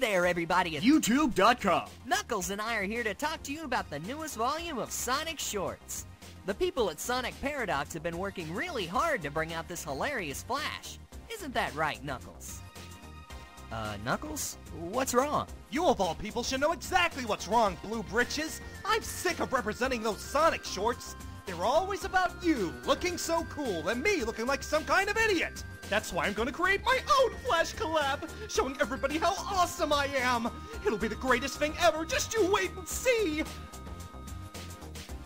Hey there, everybody at YouTube.com. Knuckles and I are here to talk to you about the newest volume of Sonic Shorts. The people at Sonic Paradox have been working really hard to bring out this hilarious flash. Isn't that right, Knuckles? Knuckles? What's wrong? You of all people should know exactly what's wrong, Blue Britches. I'm sick of representing those Sonic Shorts. They're always about you looking so cool and me looking like some kind of idiot. That's why I'm going to create my own Flash collab, showing everybody how awesome I am! It'll be the greatest thing ever, just you wait and see!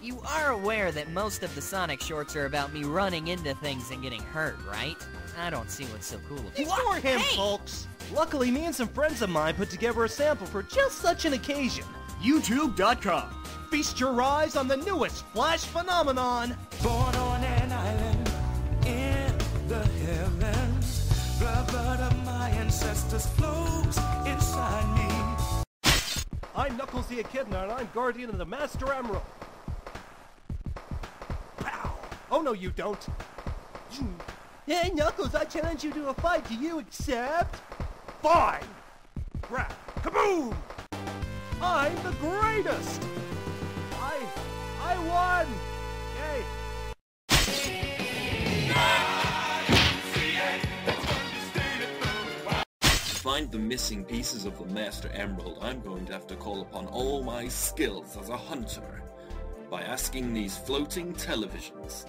You are aware that most of the Sonic Shorts are about me running into things and getting hurt, right? I don't see what's so cool about it. Ignore him, folks! Luckily, me and some friends of mine put together a sample for just such an occasion. YouTube.com. Feast your eyes on the newest Flash phenomenon! Born on an island in the heavens. The blood of my ancestors flows inside me. I'm Knuckles the Echidna, and I'm guardian of the Master Emerald. Pow! Oh no, you don't. Hey, Knuckles, I challenge you to a fight. Do you accept? Fine! Grab! Kaboom! I'm the greatest! I won! Yay! Find the missing pieces of the Master Emerald. I'm going to have to call upon all my skills as a hunter by asking these floating televisions.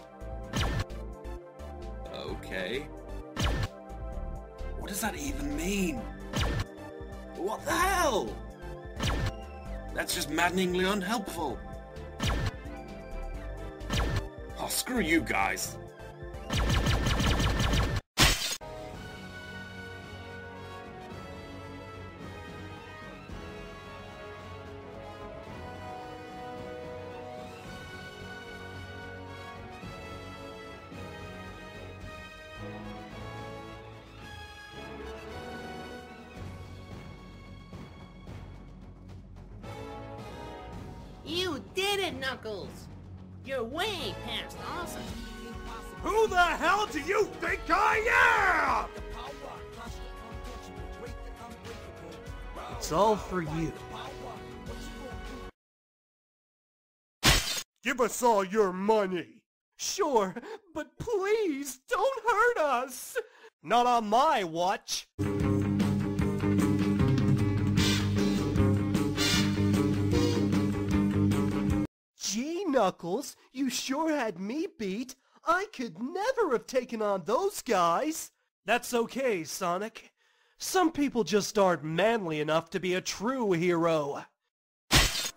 Okay. What does that even mean? What the hell? That's just maddeningly unhelpful. Oh, screw you guys. You did it, Knuckles! You're way past awesome. Who the hell do you think I am?! It's all for you. Give us all your money! Sure, but please don't hurt us! Not on my watch! Knuckles, you sure had me beat. I could never have taken on those guys. That's okay, Sonic. Some people just aren't manly enough to be a true hero. Yes!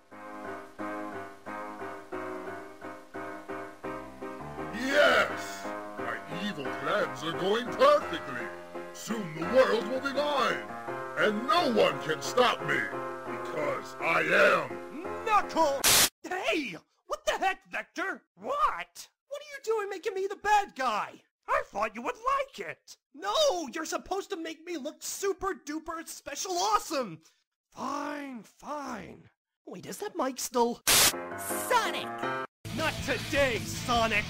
My evil plans are going perfectly. Soon the world will be mine. And no one can stop me. Because I am... Knuckles! Hey! What the heck, Vector? What? What are you doing making me the bad guy? I thought you would like it. No, you're supposed to make me look super duper special awesome. Fine, fine. Wait, is that mic still? Sonic! Not today, Sonic!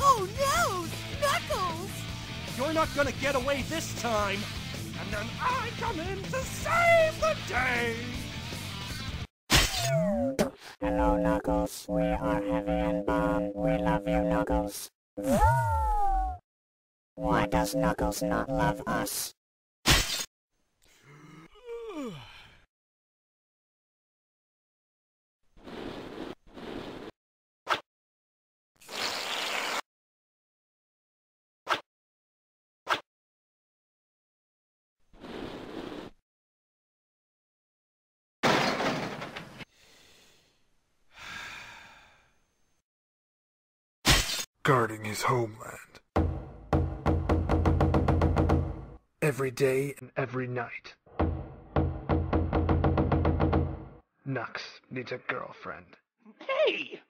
Oh no, Knuckles! You're not gonna get away this time. And then I come in to save the day! Hello, Knuckles. We are Heavy and Bomb. We love you, Knuckles. Why does Knuckles not love us? Guarding his homeland. Every day and every night. Knucks needs a girlfriend. Hey!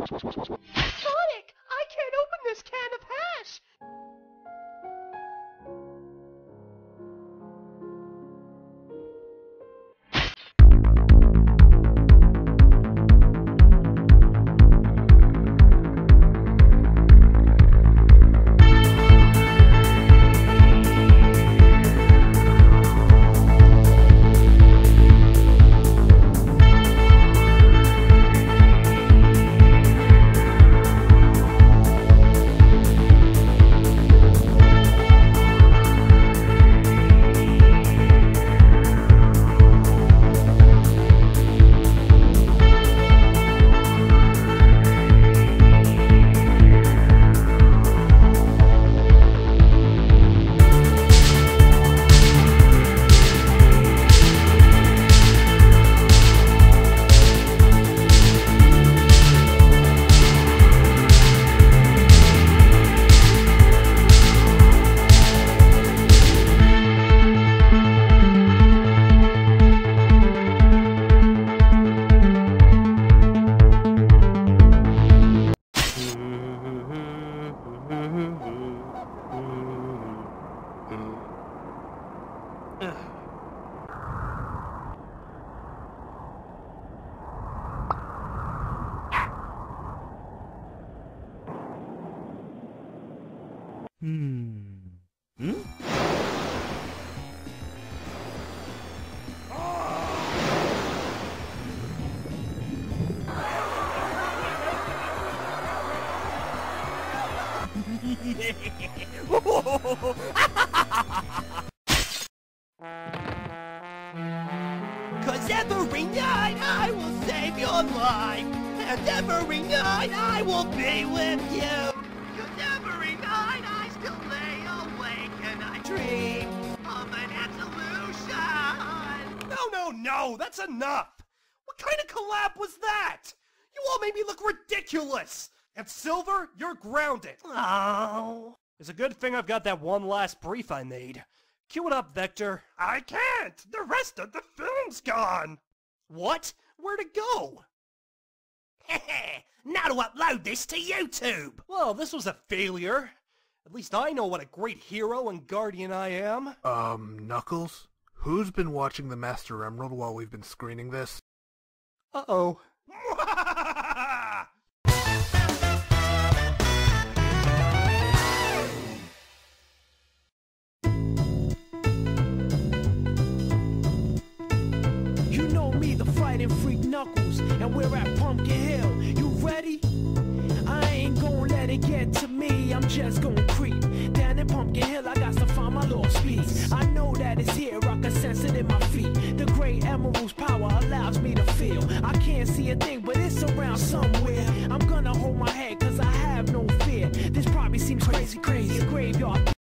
Sonic! I can't open this 'Cause every night I will save your life, and every night I will be with you. 'Cause every night I still lay awake and I dream of an absolution. No, that's enough! What kind of collab was that? You all made me look ridiculous! And Silver, you're grounded. Oh. It's a good thing I've got that one last brief I need. Cue it up, Vector. I can't! The rest of the film's gone! What? Where'd it go? Hehe! Now to upload this to YouTube! Well, this was a failure. At least I know what a great hero and guardian I am. Knuckles? Who's been watching the Master Emerald while we've been screening this? Uh-oh. Freak Knuckles, and we're at Pumpkin Hill. You ready? I ain't gonna let it get to me. I'm just gonna creep down in Pumpkin Hill. I got to find my lost piece. I know that it's here. I can sense it in my feet. The Great Emerald's power allows me to feel. I can't see a thing, but it's around somewhere.